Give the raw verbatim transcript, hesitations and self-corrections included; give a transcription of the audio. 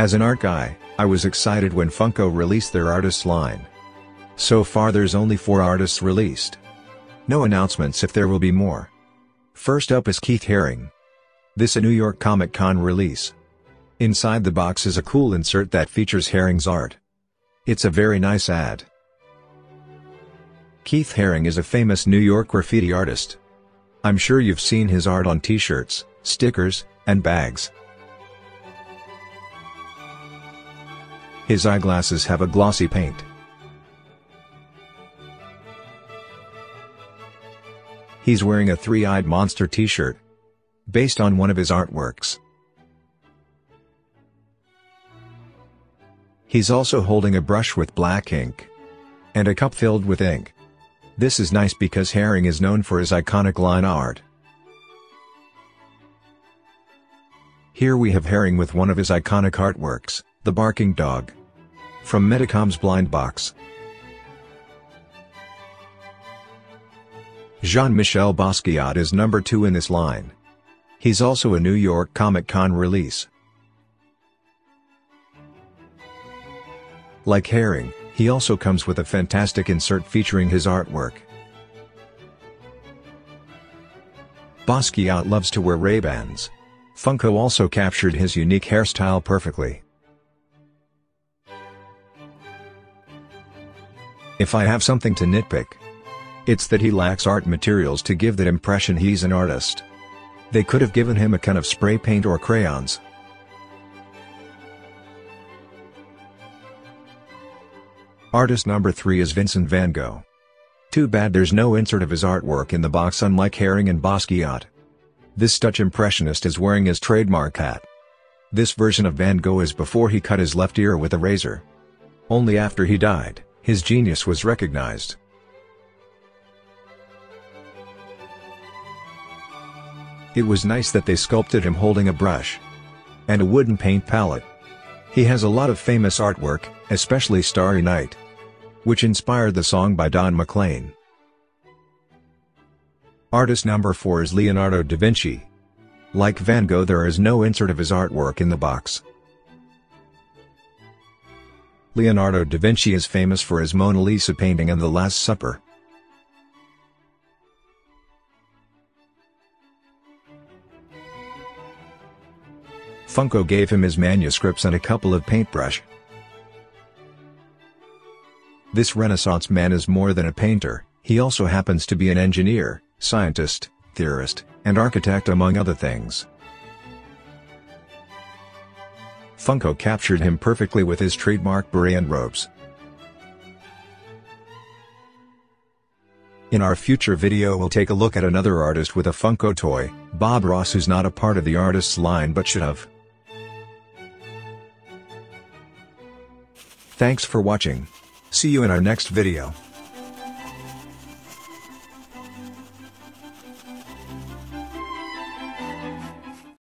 As an art guy, I was excited when Funko released their artist line. So far there's only four artists released. No announcements if there will be more. First up is Keith Haring. This a New York Comic-Con release. Inside the box is a cool insert that features Haring's art. It's a very nice ad. Keith Haring is a famous New York graffiti artist. I'm sure you've seen his art on t-shirts, stickers, and bags. His eyeglasses have a glossy paint. He's wearing a three-eyed monster t-shirt, based on one of his artworks. He's also holding a brush with black ink, and a cup filled with ink. This is nice because Haring is known for his iconic line art. Here we have Haring with one of his iconic artworks, the barking dog, from Medicom's blind box. Jean-Michel Basquiat is number two in this line. He's also a New York Comic-Con release. Like Haring, he also comes with a fantastic insert featuring his artwork. Basquiat loves to wear Ray-Bans. Funko also captured his unique hairstyle perfectly. If I have something to nitpick, it's that he lacks art materials to give that impression he's an artist. They could have given him a kind of spray paint or crayons. Artist number three is Vincent Van Gogh. Too bad there's no insert of his artwork in the box, unlike Haring and Basquiat. This Dutch impressionist is wearing his trademark hat. This version of Van Gogh is before he cut his left ear with a razor. Only after he died, his genius was recognized. It was nice that they sculpted him holding a brush and a wooden paint palette. He has a lot of famous artwork, especially Starry Night, which inspired the song by Don McLean. Artist number four is Leonardo da Vinci. Like Van Gogh, there is no insert of his artwork in the box. Leonardo da Vinci is famous for his Mona Lisa painting and The Last Supper. Funko gave him his manuscripts and a couple of paintbrush. This Renaissance man is more than a painter, he also happens to be an engineer, scientist, theorist, and architect, among other things. Funko captured him perfectly with his trademark beret and robes. In our future video we'll take a look at another artist with a Funko toy, Bob Ross, who's not a part of the artist's line but should have. Thanks for watching. See you in our next video.